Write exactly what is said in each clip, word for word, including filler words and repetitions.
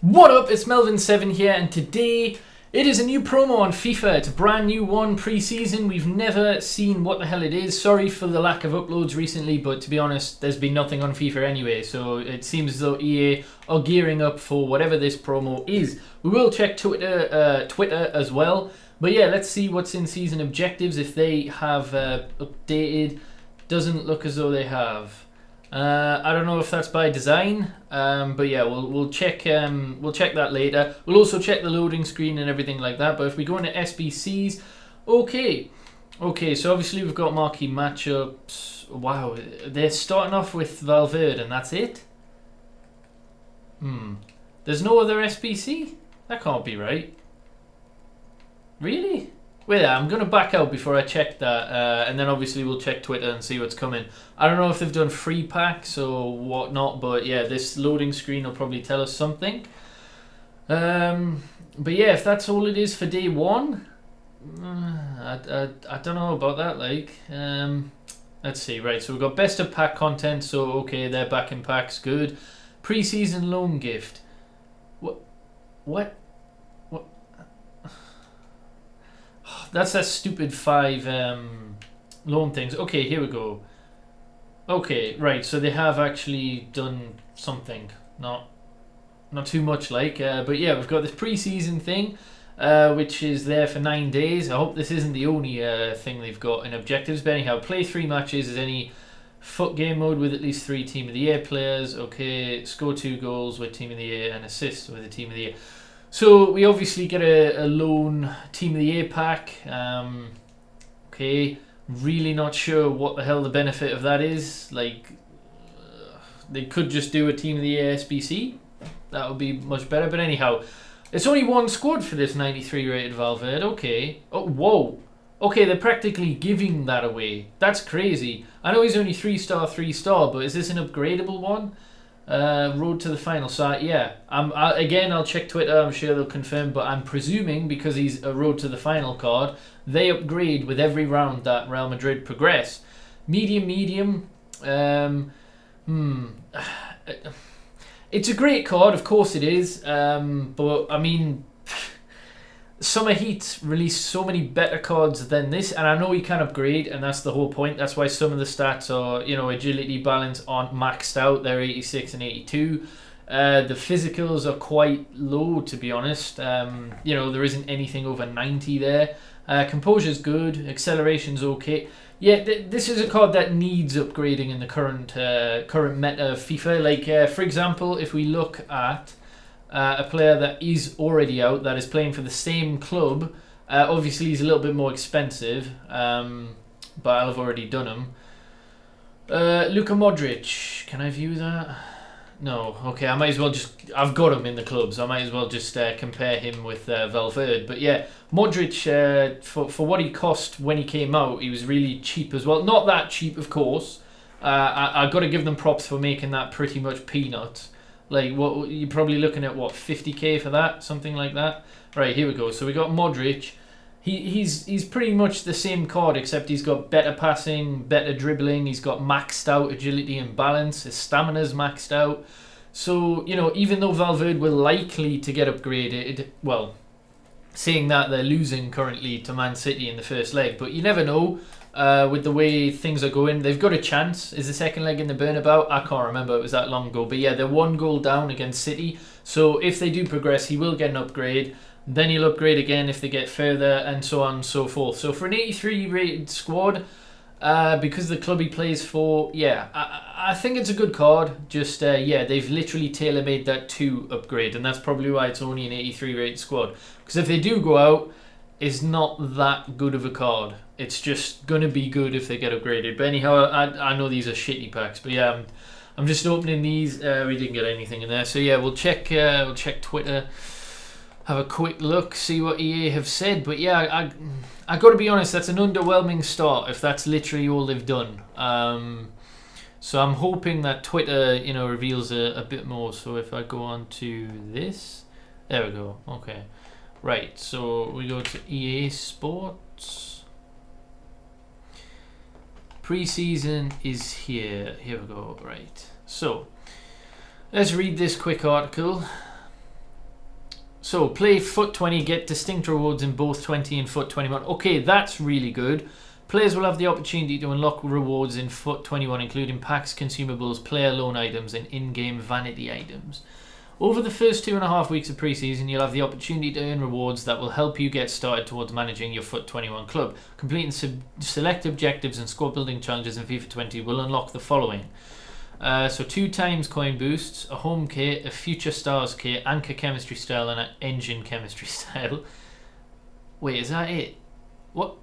What up, it's Melvin seven here, and today it is a new promo on FIFA. It's a brand new one, pre-season. We've never seen what the hell it is. Sorry for the lack of uploads recently, but to be honest, there's been nothing on FIFA anyway, so it seems as though E A are gearing up for whatever this promo is. We will check Twitter, uh, Twitter as well, but yeah, let's see what's in season objectives, if they have uh, updated. Doesn't look as though they have. Uh, I don't know if that's by design, um, but yeah, we'll we'll check um, we'll check that later. We'll also check the loading screen and everything like that. But if we go into S B Cs, okay, okay. So obviously we've got marquee matchups. Wow, they're starting off with Valverde, and that's it. Hmm. There's no other S B C? That can't be right. Really? Wait, I'm going to back out before I check that, uh, and then obviously we'll check Twitter and see what's coming. I don't know if they've done free packs or whatnot, but yeah, this loading screen will probably tell us something. Um, but yeah, if that's all it is for day one, uh, I, I, I don't know about that, like. Um, let's see, right, so we've got best of pack content, so okay, they're back in packs, good. Pre-season loan gift. What? What? That's that stupid five um, loan things. Okay, here we go. Okay, right. So they have actually done something. Not, not too much, like. Uh, but yeah, we've got this pre-season thing, uh, which is there for nine days. I hope this isn't the only uh, thing they've got in objectives. But anyhow, play three matches as any foot game mode with at least three Team of the Year players. Okay, score two goals with Team of the Year and assist with the Team of the Year. So we obviously get a, a lone Team of the Year pack. Um, okay, really not sure what the hell the benefit of that is. Like, uh, they could just do a Team of the Year S B C. That would be much better. But anyhow, it's only one squad for this ninety-three rated Valverde. Okay. Oh, whoa. Okay, they're practically giving that away. That's crazy. I know he's only three star, three star, but is this an upgradable one? Uh, road to the final site, yeah. I'm, I, again, I'll check Twitter, I'm sure they'll confirm, but I'm presuming because he's a road to the final card, they upgrade with every round that Real Madrid progress. Medium, medium. Um, hmm. It's a great card, of course it is, um, but I mean, Summer Heat released so many better cards than this, and I know you can upgrade, and that's the whole point. That's why some of the stats are, you know, agility, balance aren't maxed out. They're eighty-six and eighty-two. Uh, the physicals are quite low, to be honest. Um, you know, there isn't anything over ninety there. Uh, composure's good. Acceleration's okay. Yeah, th this is a card that needs upgrading in the current uh, current meta of FIFA. Like, uh, for example, if we look at Uh, a player that is already out, that is playing for the same club. Uh, obviously, he's a little bit more expensive, um, but I've already done him. Uh, Luka Modric. Can I view that? No. Okay, I might as well just... I've got him in the club, so I might as well just uh, compare him with uh, Valverde. But yeah, Modric, uh, for, for what he cost when he came out, he was really cheap as well. Not that cheap, of course. Uh, I, I've got to give them props for making that pretty much peanuts. Like, what you're probably looking at, what, fifty K for that? Something like that. Right, here we go. So we got Modric. He, he's he's pretty much the same card, except he's got better passing, better dribbling. He's got maxed out agility and balance. His stamina's maxed out. So, you know, even though Valverde were likely to get upgraded, well, seeing that they're losing currently to Man City in the first leg. But you never know. Uh, with the way things are going, they've got a chance. Is the second leg in the Bernabeu? I can't remember, it was that long ago. But yeah, they're one goal down against City. So if they do progress, he will get an upgrade. Then he'll upgrade again if they get further, and so on and so forth. So for an eighty-three rated squad, uh, because the club he plays for, yeah, I, I think it's a good card. Just, uh, yeah, they've literally tailor-made that to upgrade. And that's probably why it's only an eighty-three rated squad. Because if they do go out, it's not that good of a card. It's just going to be good if they get upgraded. But anyhow, I, I know these are shitty packs. But yeah, I'm, I'm just opening these. Uh, we didn't get anything in there. So yeah, we'll check uh, we'll check Twitter. Have a quick look. See what E A have said. But yeah, I I got to be honest. That's an underwhelming start if that's literally all they've done. Um, so I'm hoping that Twitter, you know, reveals a, a bit more. So if I go on to this. There we go. Okay. Right. So we go to E A Sports. Preseason is here. Here we go. Right. So, let's read this quick article. So play foot twenty, get distinct rewards in both twenty and foot twenty-one. Okay, that's really good. Players will have the opportunity to unlock rewards in foot twenty-one, including packs, consumables, player loan items, and in-game vanity items. Over the first two and a half weeks of preseason, you'll have the opportunity to earn rewards that will help you get started towards managing your foot twenty-one club. Completing select objectives and squad building challenges in FIFA twenty will unlock the following. Uh, so two times coin boosts, a home kit, a future stars kit, anchor chemistry style, and an engine chemistry style. Wait, is that it? What?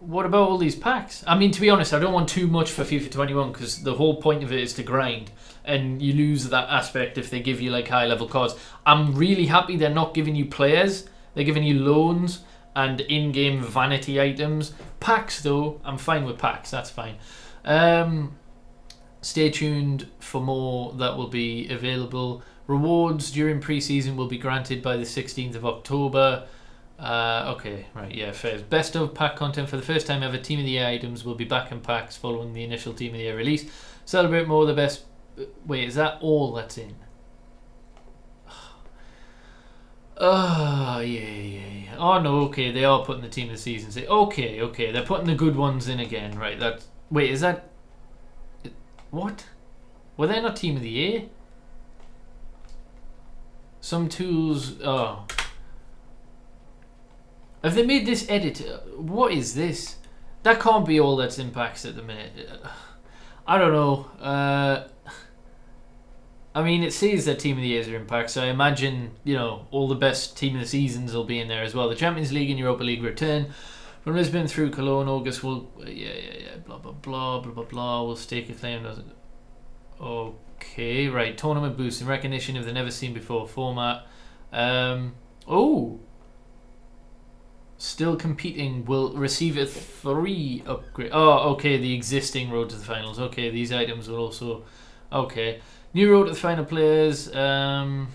What about all these packs? I mean, to be honest, I don't want too much for FIFA twenty-one because the whole point of it is to grind, and you lose that aspect if they give you like high level cards. I'm really happy they're not giving you players, they're giving you loans and in-game vanity items. Packs though, I'm fine with packs, that's fine. Um, stay tuned for more that will be available. Rewards during pre-season will be granted by the sixteenth of October. Uh, okay, right, yeah, fair. Best of pack content for the first time ever. Team of the Year items will be back in packs following the initial Team of the Year release. Celebrate more the best. Wait, is that all that's in? Oh, yeah, yeah, yeah. Oh, no, okay, they are putting the Team of the Seasons in. Okay, okay, they're putting the good ones in again, right? That's, wait, is that... What? Were they not Team of the Year? Some tools... Oh... Have they made this edit? What is this? That can't be all that's in packs at the minute. I don't know. Uh, I mean, it says that Team of the Years are in packs, so I imagine, you know, all the best Team of the Seasons will be in there as well. The Champions League and Europa League return. From Lisbon through Cologne, August will... Yeah, yeah, yeah, blah, blah, blah, blah, blah, blah. We'll stake a claim, doesn't... Okay, right. Tournament boost and recognition of the never-seen-before format. Um, oh... Still competing will receive a three upgrade. Oh, okay, the existing road to the finals. Okay, these items will also... Okay. New road to the final players. Um,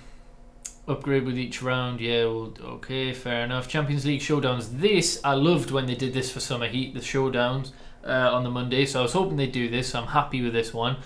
upgrade with each round. Yeah, well, okay, fair enough. Champions League showdowns. This, I loved when they did this for Summer Heat, the showdowns uh, on the Monday. So I was hoping they'd do this. So I'm happy with this one.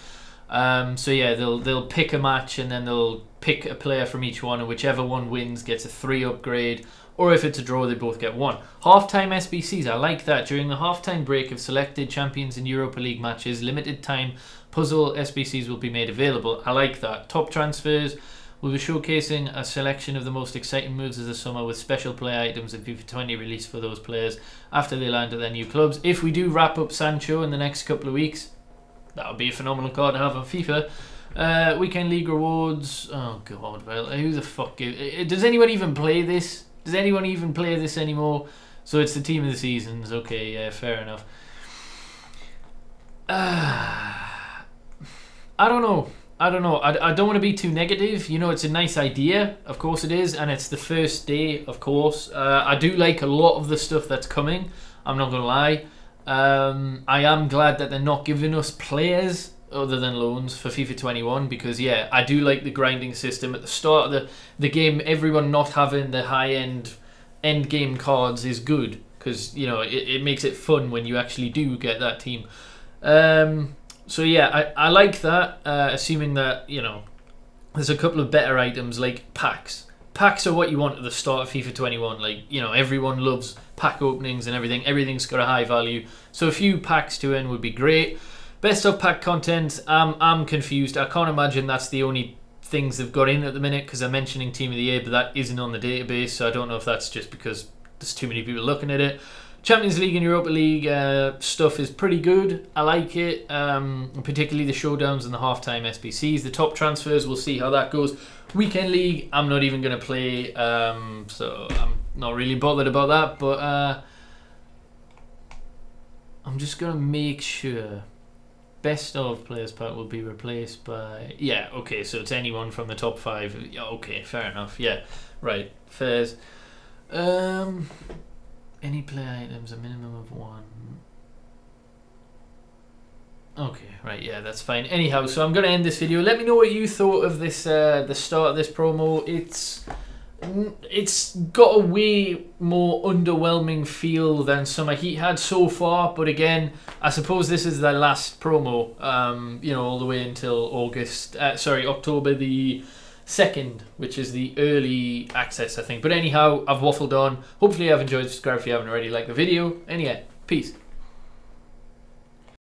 Um, so yeah, they'll, they'll pick a match and then they'll pick a player from each one, and whichever one wins gets a three upgrade. Or if it's a draw, they both get one. Halftime S B Cs, I like that. During the halftime break of selected Champions and Europa League matches, limited time puzzle S B Cs will be made available. I like that. Top transfers, we'll be showcasing a selection of the most exciting moves of the summer with special player items and FIFA twenty release for those players after they land at their new clubs. If we do wrap up Sancho in the next couple of weeks, that would be a phenomenal card to have on FIFA. Uh, weekend League rewards, oh god, who the fuck is, does anyone even play this? Does anyone even play this anymore? So it's the Team of the Seasons. Okay, yeah, fair enough. Uh, I don't know. I don't know. I, I don't want to be too negative. You know, it's a nice idea. Of course it is. And it's the first day, of course. Uh, I do like a lot of the stuff that's coming. I'm not going to lie. Um, I am glad that they're not giving us players other than loans for FIFA twenty-one, because yeah, I do like the grinding system at the start of the, the game. Everyone not having the high-end end game cards is good, because you know it, it makes it fun when you actually do get that team. Um, so yeah, I, I like that, uh, assuming that, you know, there's a couple of better items like packs. Packs are what you want at the start of FIFA twenty-one. Like, you know, everyone loves pack openings and everything. Everything's got a high value, so a few packs to earn would be great. Best of pack content, um, I'm confused. I can't imagine that's the only things they've got in at the minute, because I'm mentioning Team of the Year, but that isn't on the database, so I don't know if that's just because there's too many people looking at it. Champions League and Europa League uh, stuff is pretty good. I like it, um, particularly the showdowns and the halftime S B Cs. The top transfers, we'll see how that goes. Weekend League, I'm not even going to play, um, so I'm not really bothered about that, but uh, I'm just going to make sure... Best of players pack will be replaced by... Yeah, okay, so it's anyone from the top five. Okay, fair enough. Yeah, right. Fairs. Um, any player items, a minimum of one. Okay, right, yeah, that's fine. Anyhow, so I'm going to end this video. Let me know what you thought of this, uh, the start of this promo. It's... It's got a way more underwhelming feel than Summer Heat had so far, but again, I suppose this is their last promo, um, you know, all the way until August, uh, sorry, October the second, which is the early access, I think. But anyhow, I've waffled on. Hopefully, you have enjoyed. Subscribe if you haven't already. Like the video. And yeah, peace.